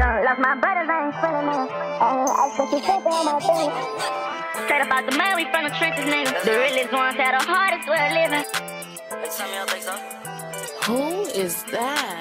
Lost my brothers, I ain't feeling it. I put you tripping on my thing. Straight up out the mud, we from the trenches, nigga. The realest ones had the hardest way of living. Who is that?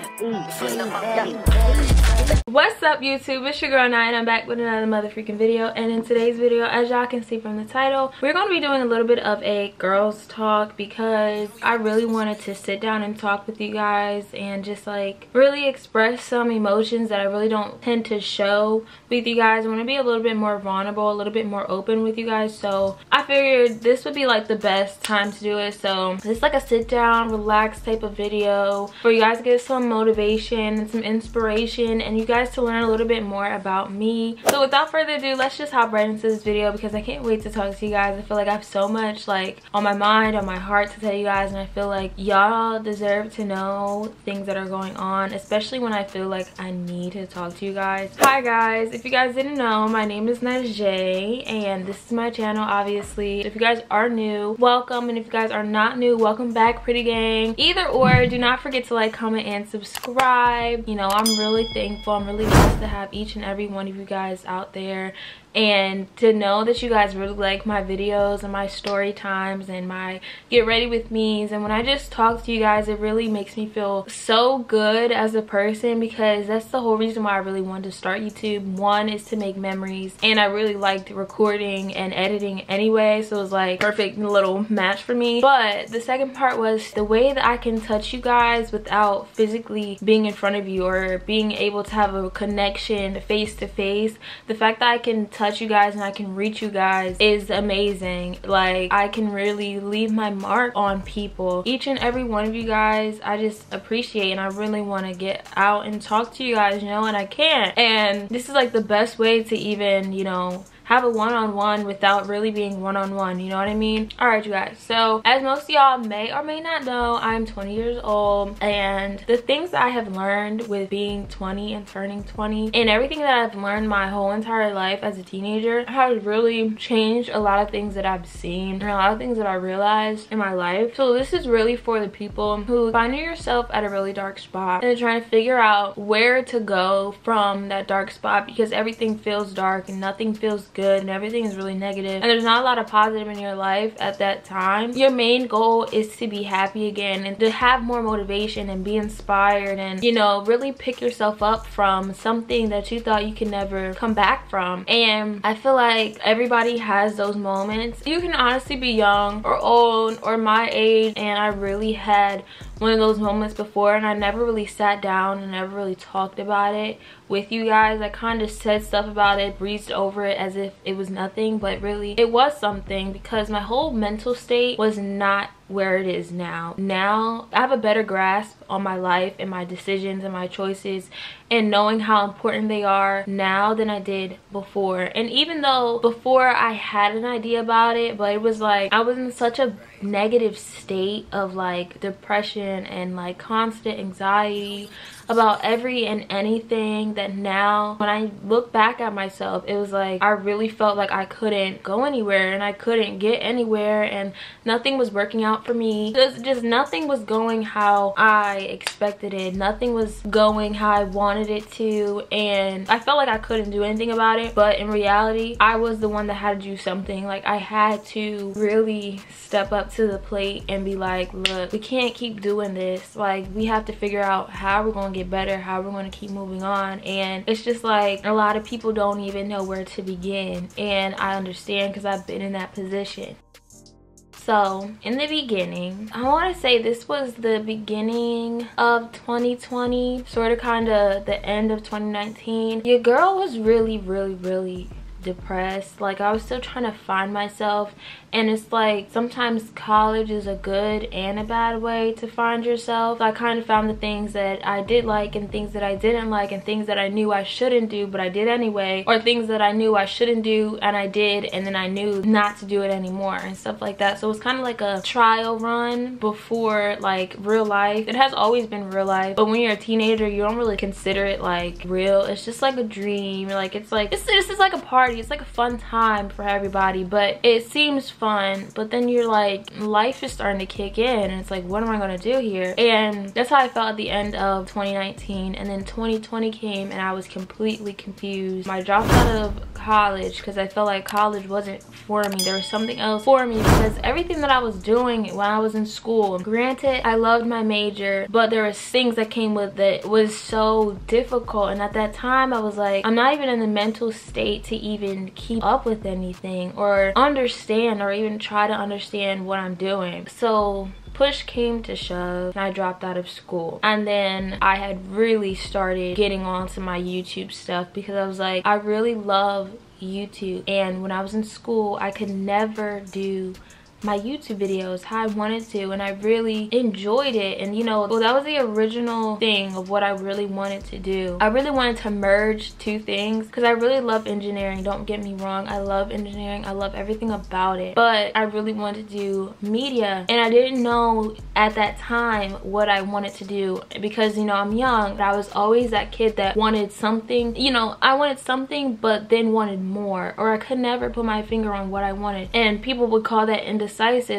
What's up, YouTube? It's your girl Najee, and I'm back with another motherfucking video. And in today's video, as y'all can see from the title, we're going to be doing a little bit of a girls talk, because I really wanted to sit down and talk with you guys and just like really express some emotions that I really don't tend to show with you guys. I want to be a little bit more vulnerable, a little bit more open with you guys, so I figured this would be like the best time to do it. So it's like a sit down, relaxed type of video for you guys to get some motivation and some inspiration, and you guys to learn a little bit more about me. So without further ado, let's just hop right into this video, because I can't wait to talk to you guys. I feel like I have so much like on my mind, on my heart to tell you guys, and I feel like y'all deserve to know things that are going on, especially when I feel like I need to talk to you guys. Hi guys, if you guys didn't know, my name is Najee and this is my channel. Obviously, if you guys are new, welcome, and if you guys are not new, welcome back, pretty gang. Either or, do not forget to like, comment, and subscribe. You know, I'm really thankful, I'm really blessed to have each and every one of you guys out there, and to know that you guys really like my videos and my story times and my get ready with me's. And when I just talk to you guys, it really makes me feel so good as a person, because that's the whole reason why I really wanted to start YouTube. One is to make memories, and I really liked recording and editing anyway, so it was like perfect little match for me. But the second part was the way that I can touch you guys without physically being in front of you or being able to have a connection face to face. The fact that I can touch you guys and I can reach you guys is amazing. Like, I can really leave my mark on people. Each and every one of you guys, I just appreciate, and I really want to get out and talk to you guys, you know, and I can't. And this is like the best way to even, you know, have a one-on-one without really being one-on-one, you know what I mean? Alright you guys, so as most of y'all may or may not know, I'm 20 years old, and the things that I have learned with being 20 and turning 20 and everything that I've learned my whole entire life as a teenager has really changed a lot of things that I've seen and a lot of things that I realized in my life. So this is really for the people who find yourself at a really dark spot and trying to figure out where to go from that dark spot, because everything feels dark and nothing feels good. And everything is really negative, and there's not a lot of positive in your life at that time. Your main goal is to be happy again and to have more motivation and be inspired, and you know, really pick yourself up from something that you thought you could never come back from. And I feel like everybody has those moments. You can honestly be young or old or my age, and I really had one of those moments before, and I never really sat down and never really talked about it with you guys. I kind of said stuff about it, breezed over it as if it was nothing, but really it was something, because my whole mental state was not where it is now. Now I have a better grasp on my life and my decisions and my choices and knowing how important they are now than I did before. And even though before I had an idea about it, but it was like I was in such a negative state of like depression and like constant anxiety about every and anything, that now when I look back at myself, it was like I really felt like I couldn't go anywhere and I couldn't get anywhere, and nothing was working out for me. Just nothing was going how I expected it. Nothing was going how I wanted it to, and I felt like I couldn't do anything about it. But in reality, I was the one that had to do something. Like, I had to really step up to the plate and be like, look, we can't keep doing this. Like, we have to figure out how we're gonna get better, how we're gonna keep moving on. And it's just like a lot of people don't even know where to begin, and I understand, because I've been in that position. So in the beginning, I want to say this was the beginning of 2020, sort of kind of the end of 2019. Your girl was really depressed. Like, I was still trying to find myself, and it's like sometimes college is a good and a bad way to find yourself. I kind of found the things that I did like and things that I didn't like, and things that I knew I shouldn't do but I did anyway, or things that I knew I shouldn't do and I did, and then I knew not to do it anymore and stuff like that. So it was kind of like a trial run before like real life. It has always been real life, but when you're a teenager you don't really consider it like real. It's just like a dream. Like, it's like this is like a party party. It's like a fun time for everybody, but it seems fun, but then you're like, life is starting to kick in and it's like, what am I gonna do here? And that's how I felt at the end of 2019. And then 2020 came and I was completely confused. I dropped out of college because I felt like college wasn't for me. There was something else for me, because everything that I was doing when I was in school, granted I loved my major, but there was things that came with it was so difficult. And at that time I was like, I'm not even in the mental state to even keep up with anything or understand or even try to understand what I'm doing. So push came to shove and I dropped out of school. And then I had really started getting onto my YouTube stuff, because I was like, I really love YouTube, and when I was in school I could never do my YouTube videos how I wanted to, and I really enjoyed it. And you know, well, that was the original thing of what I really wanted to do. I really wanted to merge two things, because I really love engineering, don't get me wrong, I love engineering, I love everything about it, but I really wanted to do media, and I didn't know at that time what I wanted to do, because you know, I'm young, but I was always that kid that wanted something, you know, I wanted something but then wanted more, or I could never put my finger on what I wanted, and people would call that indecisive,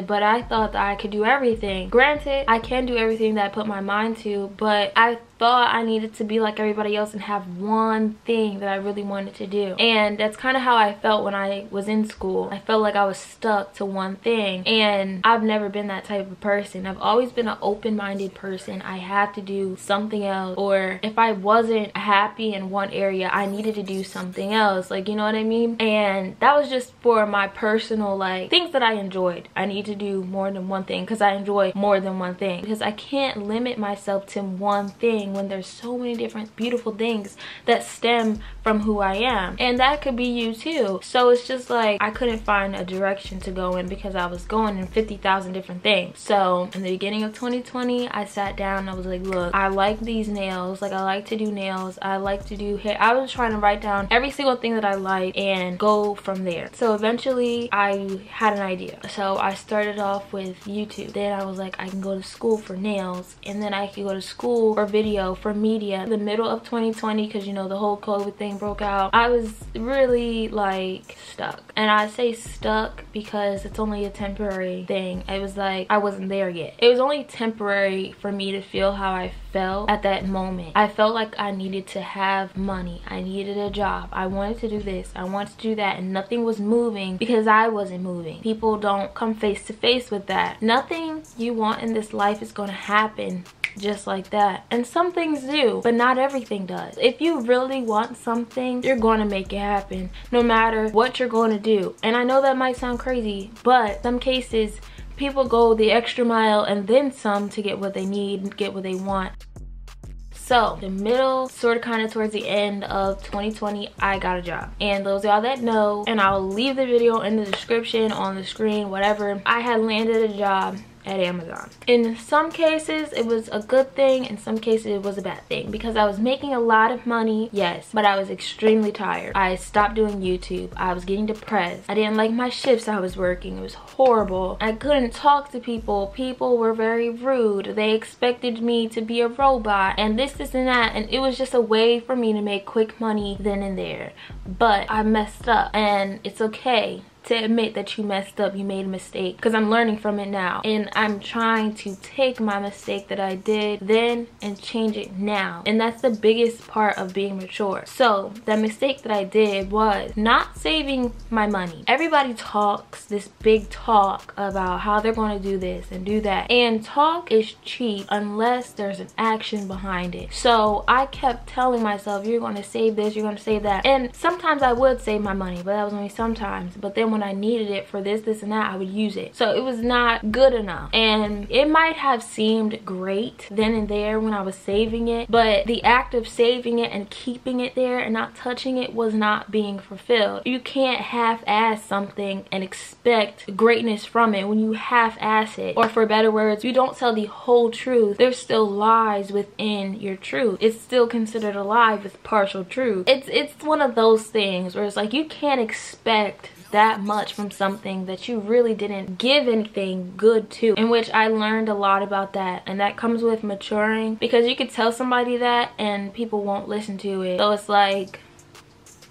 but I thought that I could do everything. Granted, I can do everything that I put my mind to, but I thought I needed to be like everybody else and have one thing that I really wanted to do. And that's kind of how I felt when I was in school. I felt like I was stuck to one thing, and I've never been that type of person. I've always been an open-minded person. I had to do something else, or if I wasn't happy in one area, I needed to do something else, like, you know what I mean? And that was just for my personal, like, things that I enjoyed. I need to do more than one thing because I enjoy more than one thing, because I can't limit myself to one thing when there's so many different beautiful things that stem from who I am. And that could be you too. So it's just like, I couldn't find a direction to go in because I was going in 50,000 different things. So in the beginning of 2020, I sat down and I was like, look, I like these nails, like I like to do nails, I like to do hair. I was trying to write down every single thing that I like and go from there. So eventually I had an idea. So I started off with YouTube. Then I was like, I can go to school for nails, and then I could go to school for video, for media. In the middle of 2020, because you know, the whole COVID thing broke out, I was really like stuck. And I say stuck because it's only a temporary thing. It was like, I wasn't there yet. It was only temporary for me to feel how I felt at that moment. I felt like I needed to have money, I needed a job, I wanted to do this, I wanted to do that, and nothing was moving because I wasn't moving. People don't come face to face with that. Nothing you want in this life is going to happen just like that. And some things do, but not everything does. If you really want something, you're going to make it happen no matter what you're going to do. And I know that might sound crazy, but some cases people go the extra mile and then some to get what they need, get what they want. So the middle, sort of kind of towards the end of 2020, I got a job. And those y'all that know, and I'll leave the video in the description, on the screen, whatever, I had landed a job at Amazon. In some cases it was a good thing, in some cases it was a bad thing, because I was making a lot of money, yes, but I was extremely tired. I stopped doing YouTube, I was getting depressed, I didn't like my shifts I was working, it was horrible, I couldn't talk to people, people were very rude, they expected me to be a robot and this and that, and it was just a way for me to make quick money then and there. But I messed up, and it's okay to admit that you messed up, you made a mistake, because I'm learning from it now, and I'm trying to take my mistake that I did then and change it now. And that's the biggest part of being mature. So the mistake that I did was not saving my money. Everybody talks this big talk about how they're going to do this and do that, and talk is cheap unless there's an action behind it. So I kept telling myself, you're going to save this, you're going to save that, and sometimes I would save my money, but that was only sometimes. But then when I needed it for this and that, I would use it. So it was not good enough, and it might have seemed great then and there when I was saving it, but the act of saving it and keeping it there and not touching it was not being fulfilled. You can't half-ass something and expect greatness from it when you half-ass it, or for better words, you don't tell the whole truth. There's still lies within your truth. It's still considered a lie with partial truth. It's one of those things where it's like, you can't expect that much from something that you really didn't give anything good to. In which I learned a lot about that, and that comes with maturing, because you could tell somebody that and people won't listen to it. So it's like,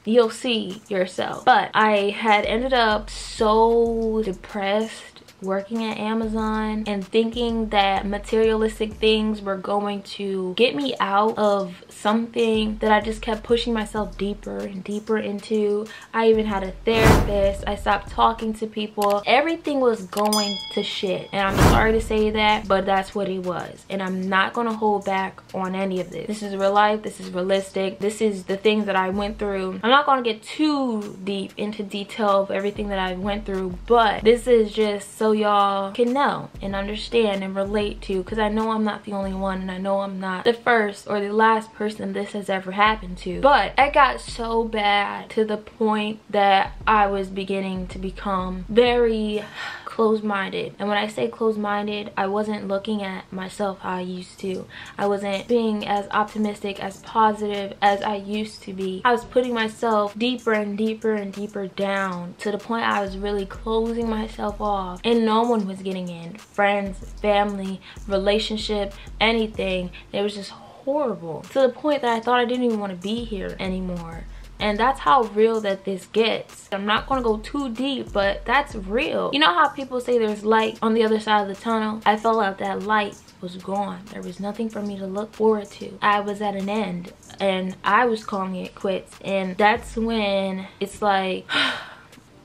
you'll see yourself. But I had ended up so depressed working at Amazon and thinking that materialistic things were going to get me out of something that I just kept pushing myself deeper and deeper into. I even had a therapist. I stopped talking to people. Everything was going to shit, and I'm sorry to say that, but that's what it was, and I'm not gonna hold back on any of this. This is real life. This is realistic. This is the things that I went through. I'm not gonna get too deep into detail of everything that I went through, but this is just so y'all can know and understand and relate to, because I know I'm not the only one, and I know I'm not the first or the last person this has ever happened to. But I got so bad to the point that I was beginning to become very closed-minded. And when I say closed-minded, I wasn't looking at myself how I used to. I wasn't being as optimistic, as positive as I used to be. I was putting myself deeper and deeper and deeper down, to the point I was really closing myself off, and no one was getting in. Friends, family, relationship, anything. It was just horrible, to the point that I thought I didn't even want to be here anymore. And that's how real that this gets. I'm not gonna go too deep, but that's real. You know how people say there's light on the other side of the tunnel? I felt like that light was gone. There was nothing for me to look forward to. I was at an end, and I was calling it quits. And that's when it's like,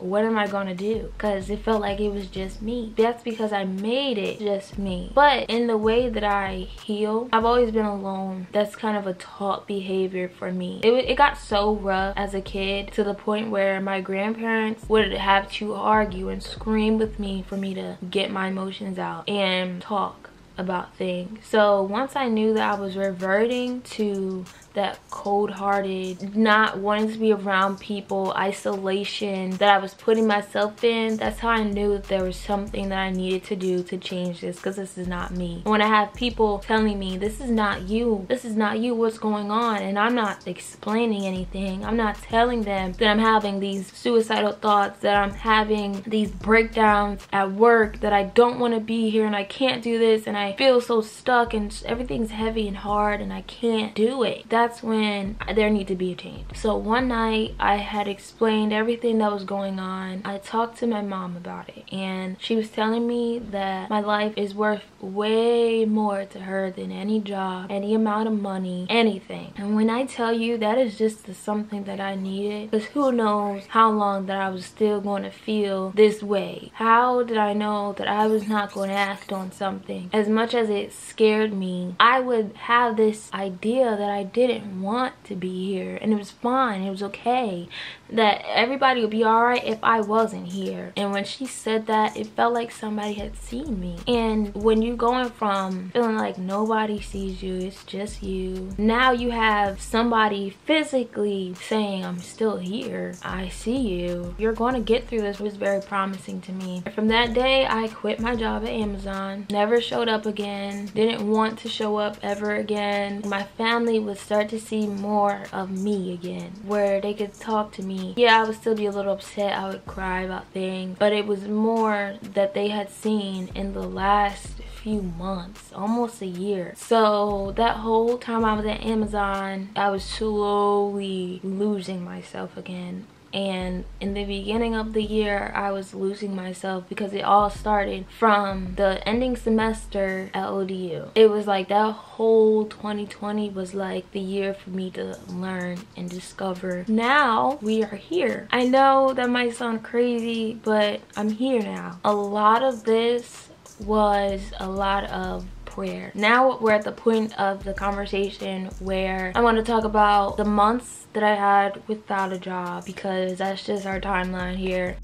what am I gonna do? Because it felt like it was just me. That's because I made it just me. But in the way that I heal, I've always been alone. That's kind of a taught behavior for me. It got so rough as a kid, to the point where my grandparents would have to argue and scream with me for me to get my emotions out and talk about things. So once I knew that I was reverting to that cold-hearted, not wanting to be around people, isolation that I was putting myself in, that's how I knew that there was something that I needed to do to change this, because this is not me. When I have people telling me, this is not you, this is not you, what's going on, and I'm not explaining anything, I'm not telling them that I'm having these suicidal thoughts, that I'm having these breakdowns at work, that I don't want to be here and I can't do this and I feel so stuck and everything's heavy and hard and I can't do it. That's when there needed to be a change. So one night I had explained everything that was going on. I talked to my mom about it, and she was telling me that my life is worth way more to her than any job, any amount of money, anything. And when I tell you, that is just the something that I needed, because who knows how long that I was still going to feel this way. How did I know that I was not going to act on something? As much as it scared me, I would have this idea that I didn't want to be here, and it was fine, it was okay, that everybody would be alright if I wasn't here. And when she said that, it felt like somebody had seen me. And when you're going from feeling like nobody sees you, it's just you, now you have somebody physically saying, I'm still here, I see you, you're going to get through this, was very promising to me. From that day, I quit my job at Amazon, never showed up again, didn't want to show up ever again. My family was start to see more of me again, where they could talk to me. Yeah, I would still be a little upset, I would cry about things, but it was more that they had seen in the last few months, almost a year. So that whole time I was at Amazon, I was slowly losing myself again. And in the beginning of the year, I was losing myself, because it all started from the ending semester at ODU. It was like that whole 2020 was like the year for me to learn and discover. Now we are here. I know that might sound crazy, but I'm here now. A lot of this was a lot of prayer. Now we're at the point of the conversation where I want to talk about the months that I had without a job, because that's just our timeline here.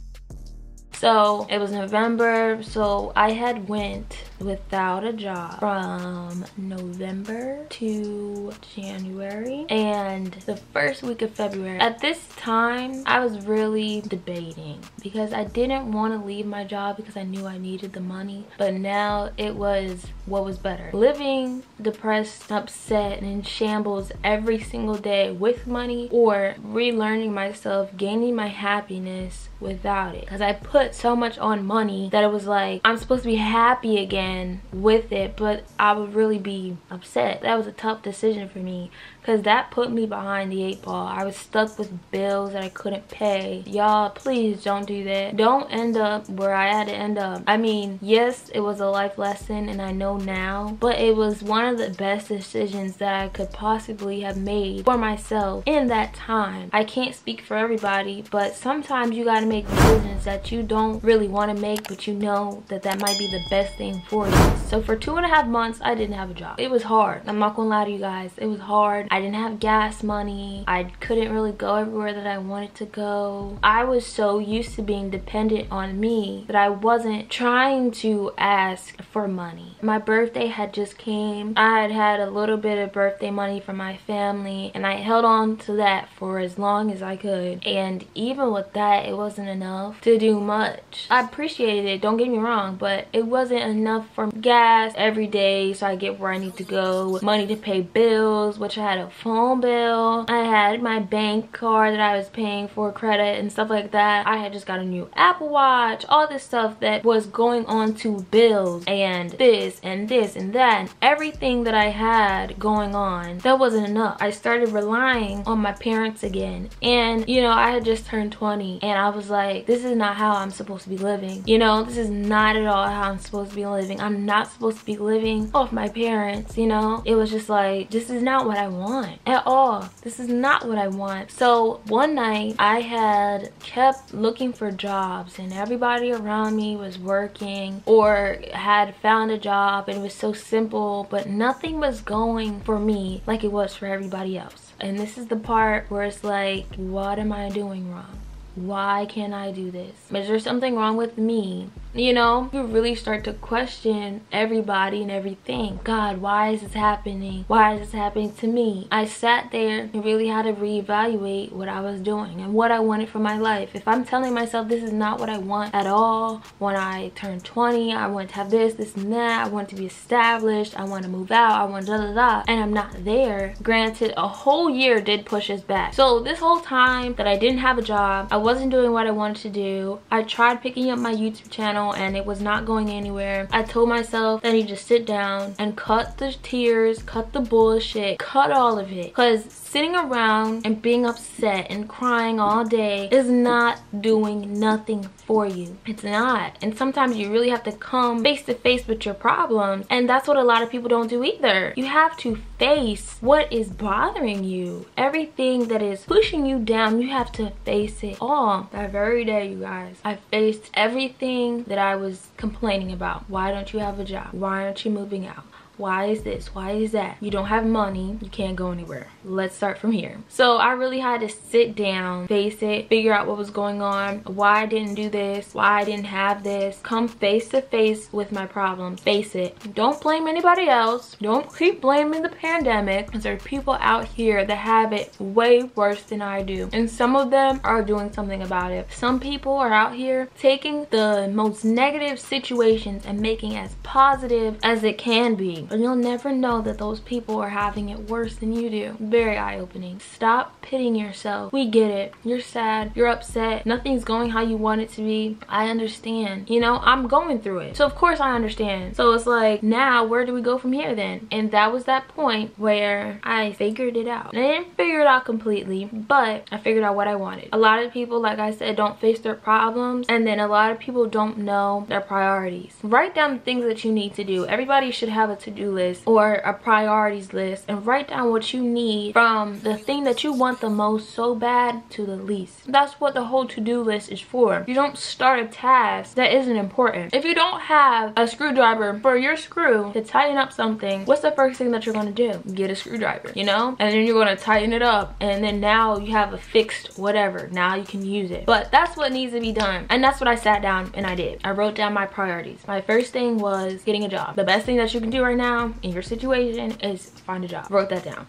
So it was November, so I had went without a job from November to January and the first week of February. At this time, I was really debating, because I didn't want to leave my job because I knew I needed the money, but now it was what was better. Living depressed, upset, and in shambles every single day with money, or relearning myself, gaining my happiness without it. Because I put so much on money that it was like, I'm supposed to be happy again with it, but I would really be upset. That was a tough decision for me. because that put me behind the 8 ball. I was stuck with bills that I couldn't pay. Y'all, please don't do that. Don't end up where I had to end up. I mean, yes, it was a life lesson and I know now, but it was one of the best decisions that I could possibly have made for myself in that time. I can't speak for everybody, but sometimes you gotta make decisions that you don't really want to make, but you know that that might be the best thing for you. So for 2.5 months, I didn't have a job. It was hard. I'm not gonna lie to you guys. It was hard. I didn't have gas money. I couldn't really go everywhere that I wanted to go. I was so used to being dependent on me that I wasn't trying to ask for money. My birthday had just came. I had had a little bit of birthday money from my family, and I held on to that for as long as I could. And even with that, it wasn't enough to do much. I appreciated it, don't get me wrong, but it wasn't enough for gas every day so I get where I need to go, money to pay bills, which I had a phone bill, I had my bank card that I was paying for credit and stuff like that. I had just got a new Apple Watch, all this stuff that was going on to bills and this and this and that and everything that I had going on. That wasn't enough. I started relying on my parents again, and you know, I had just turned 20 and I was like, this is not how I'm supposed to be living. You know, this is not at all how I'm supposed to be living. I'm not supposed to be living off my parents, you know? It was just like, this is not what I want at all. This is not what I want. So one night I had kept looking for jobs and everybody around me was working or had found a job, and it was so simple, but nothing was going for me like it was for everybody else. And this is the part where it's like, what am I doing wrong? Why can't I do this? Is there something wrong with me? You know, you really start to question everybody and everything. God, why is this happening? Why is this happening to me? I sat there and really had to reevaluate what I was doing and what I wanted for my life. If I'm telling myself this is not what I want at all, when I turned 20, I want to have this, this and that. I want to be established. I want to move out. I want da da da. And I'm not there. Granted, a whole year did push us back. So this whole time that I didn't have a job, I wasn't doing what I wanted to do. I tried picking up my YouTube channel and it was not going anywhere. I told myself that I need to sit down and cut the tears, cut the bullshit, cut all of it, because sitting around and being upset and crying all day is not doing nothing for you. It's not. And sometimes you really have to come face to face with your problems, and that's what a lot of people don't do either. You have to face what is bothering you. Everything that is pushing you down, you have to face it all. That very day, you guys, I faced everything that I was complaining about. Why don't you have a job? Why aren't you moving out? Why is this? Why is that? You don't have money. You can't go anywhere. Let's start from here. So I really had to sit down, face it, figure out what was going on, why I didn't do this, why I didn't have this. Come face to face with my problem. Face it. Don't blame anybody else. Don't keep blaming the pandemic, because there are people out here that have it way worse than I do. And some of them are doing something about it. Some people are out here taking the most negative situations and making as positive as it can be. And you'll never know that those people are having it worse than you do. Very eye-opening. Stop pitying yourself. We get it. You're sad. You're upset. Nothing's going how you want it to be. I understand. You know, I'm going through it. So of course I understand. So it's like, now where do we go from here then? And that was that point where I figured it out. And I didn't figure it out completely, but I figured out what I wanted. A lot of people, like I said, don't face their problems. And then a lot of people don't know their priorities. Write down the things that you need to do. Everybody should have a to-do list or a priorities list, and write down what you need from the thing that you want the most so bad to the least. That's what the whole to-do list is for. You don't start a task that isn't important. If you don't have a screwdriver for your screw to tighten up something, what's the first thing that you're gonna do? Get a screwdriver, you know, and then you're gonna tighten it up, and then now you have a fixed whatever. Now you can use it. But that's what needs to be done, and that's what I sat down and I did. I wrote down my priorities. My first thing was getting a job. The best thing that you can do right now in your situation is find a job. Wrote that down.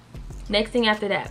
Next thing after that,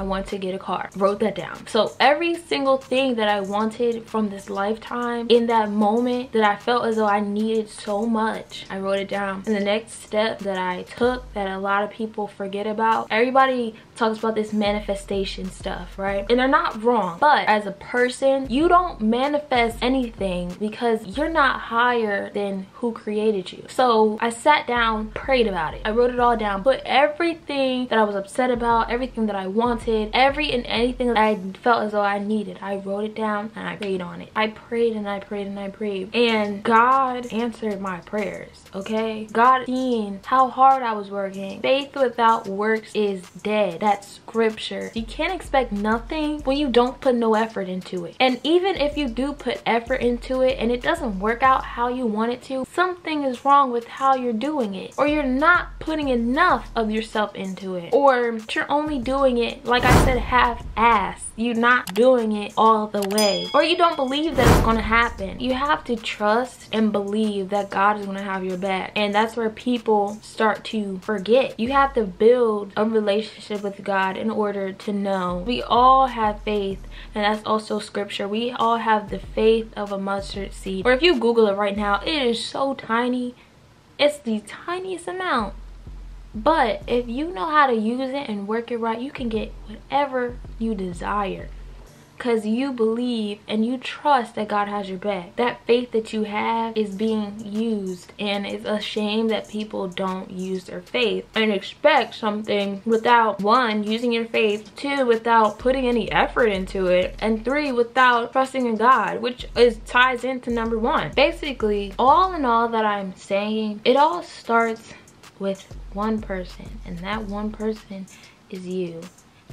I want to get a car. Wrote that down. So every single thing that I wanted from this lifetime in that moment that I felt as though I needed so much, I wrote it down. And the next step that I took that a lot of people forget about, everybody talks about this manifestation stuff, right? And they're not wrong, but as a person, you don't manifest anything because you're not higher than who created you. So I sat down, prayed about it. I wrote it all down, put everything that I was upset about, everything that I wanted, every and anything that I felt as though I needed. I wrote it down and I prayed on it. I prayed and I prayed and I prayed. And God answered my prayers, okay? God seen how hard I was working. Faith without works is dead. That's scripture. You can't expect nothing when you don't put no effort into it. And even if you do put effort into it and it doesn't work out how you want it to, something is wrong with how you're doing it, or you're not putting enough of yourself into it, or you're only doing it, like I said, half-assed. You're not doing it all the way, or you don't believe that it's gonna happen. You have to trust and believe that God is gonna have your back, and that's where people start to forget. You have to build a relationship with God in order to know. We all have faith, and that's also scripture. We all have the faith of a mustard seed, or if you Google it right now, it is so tiny. It's the tiniest amount, but if you know how to use it and work it right, you can get whatever you desire because you believe and you trust that God has your back. That faith that you have is being used, and it's a shame that people don't use their faith and expect something without, one, using your faith, two, without putting any effort into it, and three, without trusting in God, which is ties into number one. Basically, all in all that I'm saying, it all starts with one person, and that one person is you.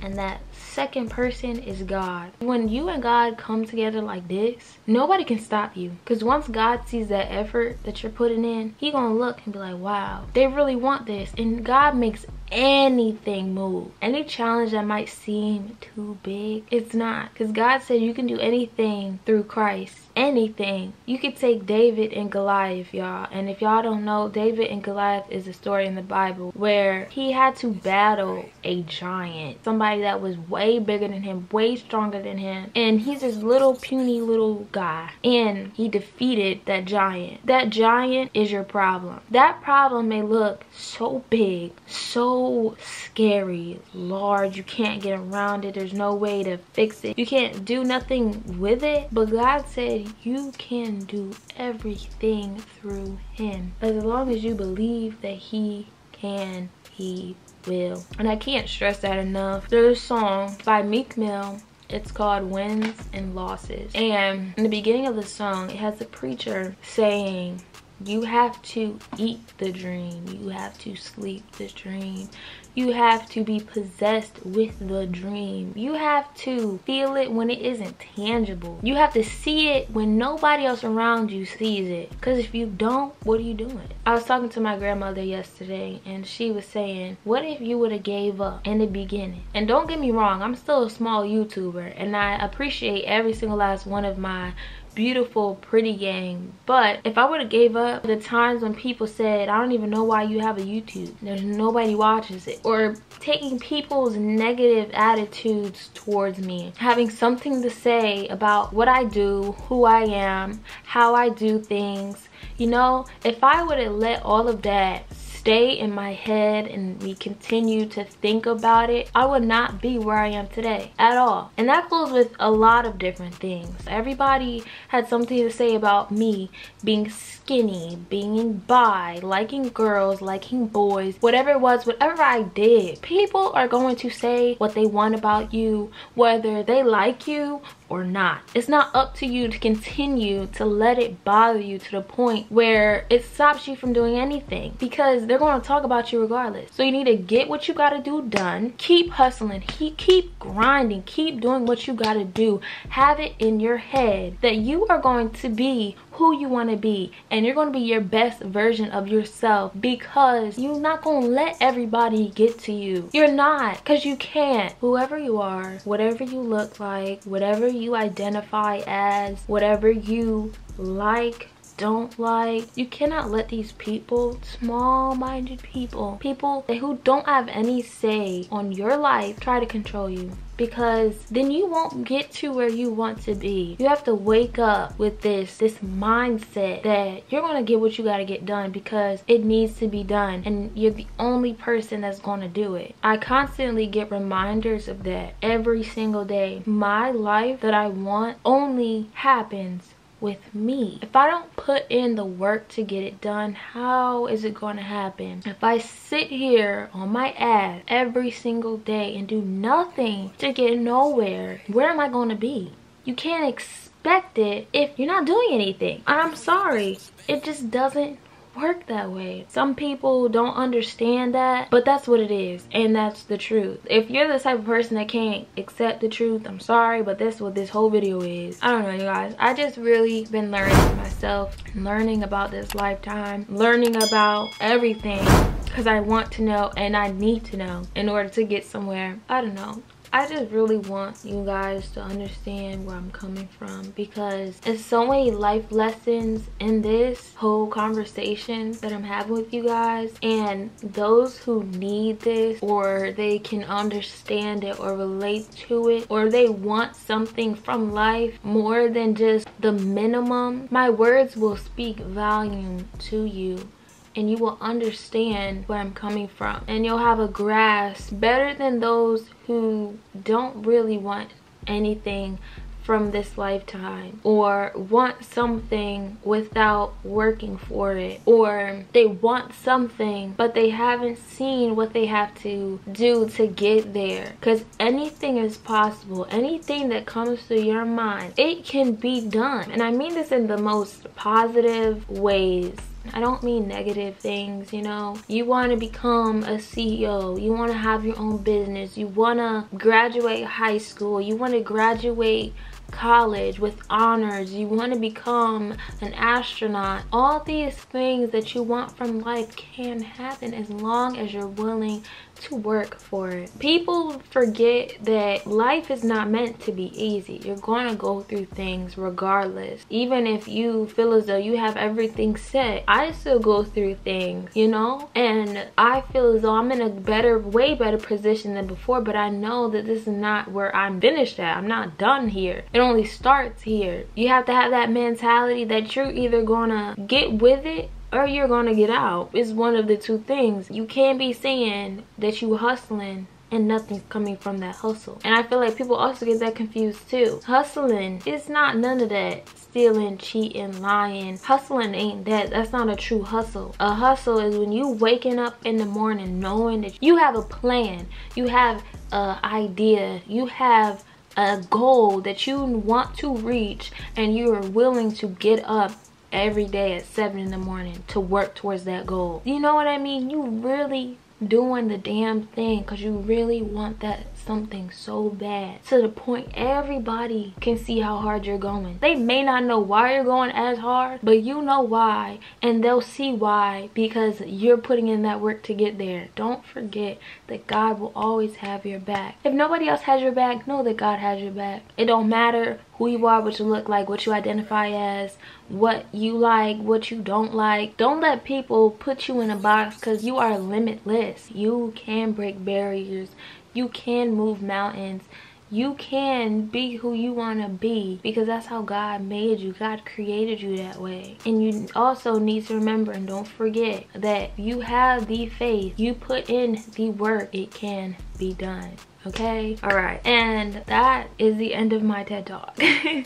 And that second person is God. When you and God come together like this, nobody can stop you. Because once God sees that effort that you're putting in, He gonna look and be like, wow, they really want this. And God makes anything move. Any challenge that might seem too big, it's not. Because God said you can do anything through Christ. Anything. You could take David and Goliath, y'all. And if y'all don't know, David and Goliath is a story in the Bible where he had to battle a giant, somebody that was way bigger than him, way stronger than him, and he's this little puny little guy, and he defeated that giant. That giant is your problem. That problem may look so big, so scary, large, you can't get around it, there's no way to fix it, you can't do nothing with it, but God said you can do everything through Him. As long as you believe that He can, He will. And I can't stress that enough. There's a song by Meek Mill. It's called Wins and Losses. And in the beginning of the song, it has the preacher saying, you have to eat the dream. You have to sleep the dream. You have to be possessed with the dream. You have to feel it when it isn't tangible. You have to see it when nobody else around you sees it. Because if you don't, what are you doing? I was talking to my grandmother yesterday, and she was saying, what if you would have gave up in the beginning? And don't get me wrong, I'm still a small YouTuber, and I appreciate every single last one of my beautiful, pretty gang. But if I would have gave up, the times when people said, I don't even know why you have a YouTube, there's nobody watches it, or taking people's negative attitudes towards me, having something to say about what I do, who I am, how I do things, you know, if I would have let all of that stay in my head and we continue to think about it, I would not be where I am today at all. And that goes with a lot of different things. Everybody had something to say about me being skinny, being bi, liking girls, liking boys, whatever it was, whatever I did. People are going to say what they want about you, whether they like you or not. It's not up to you to continue to let it bother you to the point where it stops you from doing anything, because they're going to talk about you regardless. So you need to get what you got to do done, keep hustling, keep grinding, keep doing what you got to do. Have it in your head that you are going to be who you want to be, and you're going to be your best version of yourself, because you're not going to let everybody get to you. You're not, because you can't. Whoever you are, whatever you look like, whatever you identify as, whatever you like, don't like. You cannot let these people, small-minded people, people who don't have any say on your life, try to control you. Because then you won't get to where you want to be. You have to wake up with this mindset that you're gonna get what you gotta get done because it needs to be done, and you're the only person that's gonna do it. I constantly get reminders of that every single day. My life that I want only happens with me. If I don't put in the work to get it done, how is it going to happen? If I sit here on my ass every single day and do nothing to get nowhere, where am I going to be? You can't expect it if you're not doing anything. I'm sorry, it just doesn't work that way. Some people don't understand that, but that's what it is, and that's the truth. If you're the type of person that can't accept the truth, I'm sorry, but that's what this whole video is. I don't know, you guys, I just really been learning myself, learning about this lifetime, learning about everything, because I want to know and I need to know in order to get somewhere. I don't know, I just really want you guys to understand where I'm coming from, because there's so many life lessons in this whole conversation that I'm having with you guys, and those who need this, or they can understand it or relate to it, or they want something from life more than just the minimum, my words will speak volume to you. And you will understand where I'm coming from, and you'll have a grasp better than those who don't really want anything from this lifetime, or want something without working for it, or they want something but they haven't seen what they have to do to get there. Because anything is possible. Anything that comes to your mind, it can be done. And I mean this in the most positive ways. I don't mean negative things, you know. You want to become a CEO. You want to have your own business. You want to graduate high school. You want to graduate college with honors. You want to become an astronaut. All these things that you want from life can happen as long as you're willing to work for it. People forget that life is not meant to be easy. You're going to go through things regardless. Even if you feel as though you have everything set, I still go through things, you know, and I feel as though I'm in a better, way better position than before, but I know that this is not where I'm finished at. I'm not done here. It only starts here. You have to have that mentality that you're either going to get with it or you're gonna get out. It's one of the two things. You can't be saying that you hustling and nothing's coming from that hustle. And I feel like people also get that confused too. Hustling, it's not none of that stealing, cheating, lying. Hustling ain't that. That's not a true hustle. A hustle is when you waking up in the morning knowing that you have a plan, you have an idea, you have a goal that you want to reach, and you are willing to get up every day at 7 in the morning to work towards that goal. You know what I mean? You really doing the damn thing because you really want that something so bad, to the point everybody can see how hard you're going. They may not know why you're going as hard, but you know why, and they'll see why, because you're putting in that work to get there. Don't forget that God will always have your back. If nobody else has your back, know that God has your back. It don't matter who you are, what you look like, what you identify as, what you like, what you don't like. Don't let people put you in a box, because you are limitless. You can break barriers. You can move mountains. You can be who you want to be, because that's how God made you. God created you that way. And you also need to remember and don't forget that you have the faith. You put in the work. It can be done. Okay, all right, and that is the end of my TED talk.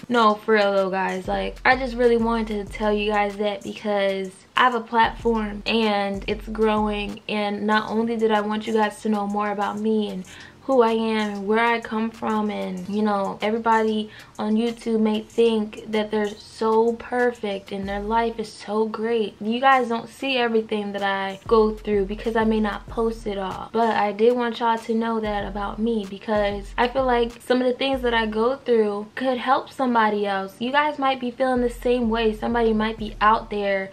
No, for real though, guys, like, I just really wanted to tell you guys that, because I have a platform and it's growing, and not only did I want you guys to know more about me and who I am and where I come from, and you know, everybody on YouTube may think that they're so perfect and their life is so great. You guys don't see everything that I go through because I may not post it all, but I did want y'all to know that about me, because I feel like some of the things that I go through could help somebody else. You guys might be feeling the same way. Somebody might be out there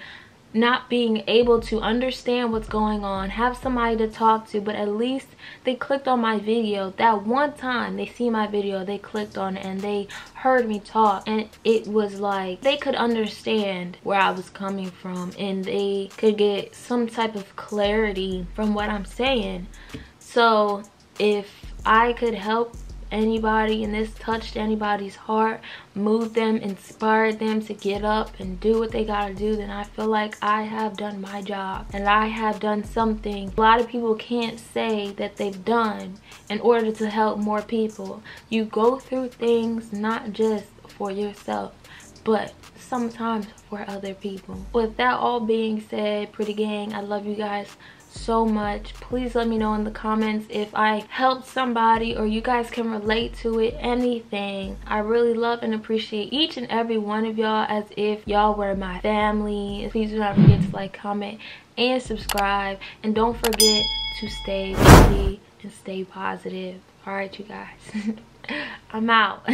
not being able to understand what's going on, have somebody to talk to, but at least they clicked on my video. That one time they see my video, they clicked on it and they heard me talk, and it was like they could understand where I was coming from and they could get some type of clarity from what I'm saying. So if I could help anybody and this touched anybody's heart, moved them, inspired them to get up and do what they gotta do, then I feel like I have done my job and I have done something a lot of people can't say that they've done in order to help more people. You go through things not just for yourself, but sometimes for other people. With that all being said, pretty gang, I love you guys so much. Please let me know in the comments if I helped somebody or you guys can relate to it, anything. I really love and appreciate each and every one of y'all as if y'all were my family. Please do not forget to like, comment, and subscribe, and don't forget to stay busy and stay positive. All right you guys, I'm out.